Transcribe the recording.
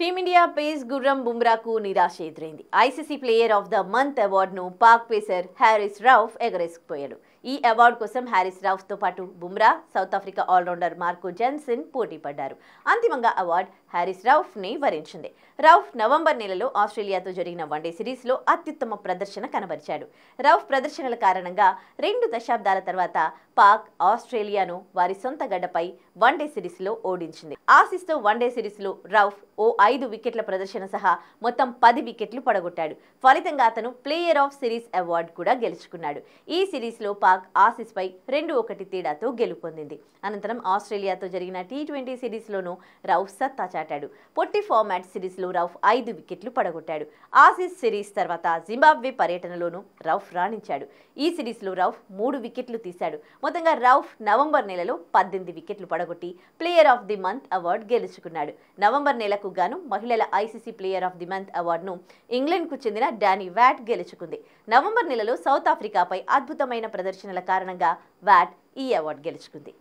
Team India pace Gurum Bumbraku Nira Shedrin. ICC Player of the Month award no Park pacer Haris Rauf egresipoyadu. E award kosam Haris Rauf to patu Bumrah, South Africa all-rounder Marco Jansen poti paddaru. Antimanga award Haris Rauf ni varinchindi. Rauf November nelalo Australia to jarigina one day series lo attuttama pradarshana kanabarichadu. Rauf pradarshanalu karananga 2 దశాబ్దాల తర్వాత పాక్ ఆస్ట్రేలియాను వారి సొంత గడ్డపై one day series లో ఓడించింది. ఆసిస్ తో one day series లో రౌఫ్ 5 వికెట్ల ప్రదర్శన సహా మొత్తం 10 వికెట్లు పడగొట్టాడు. ఫలితంగా అతను ప్లేయర్ ఆఫ్ సిరీస్ అవార్డు కూడా గెలుచుకున్నాడు. ఈ సిరీస్ లో పాక్ ఆసిస్ పై 2-1 తేడాతో గెలుపొందింది. అనంతరం ఆస్ట్రేలియాతో జరిగిన T20 సిరీస్ లోను రౌఫ్ సత్తా చాటాడు. పొట్టి ఫార్మాట్ సిరీస్ లో రౌఫ్ 5 వికెట్లు పడగొట్టాడు. ఆసిస్ సిరీస్ తర్వాత జింబాబ్వే పర్యటనలోను రౌఫ్ రాణించాడు. ఈ సిరీస్ లో రౌఫ్ 3 వికెట్లు తీశాడు. మొత్తంగా రౌఫ్ నవంబర్ నెలలో 18 వికెట్లు పడగొట్టి player of the month award గెలుచుకున్నాడు. నవంబర్ నెలకు గాను మహిళల ICC player of the month అవార్డును ఇంగ్లాండ్కు చెందిన డానీ వ్యాట్ గెలుచుకుంది. నవంబర్ నెలలో సౌత్ ఆఫ్రికాపై అద్భుతమైన ప్రదర్శనల కారణంగా వ్యాట్ ఈ అవార్డు గెలుచుకుంది.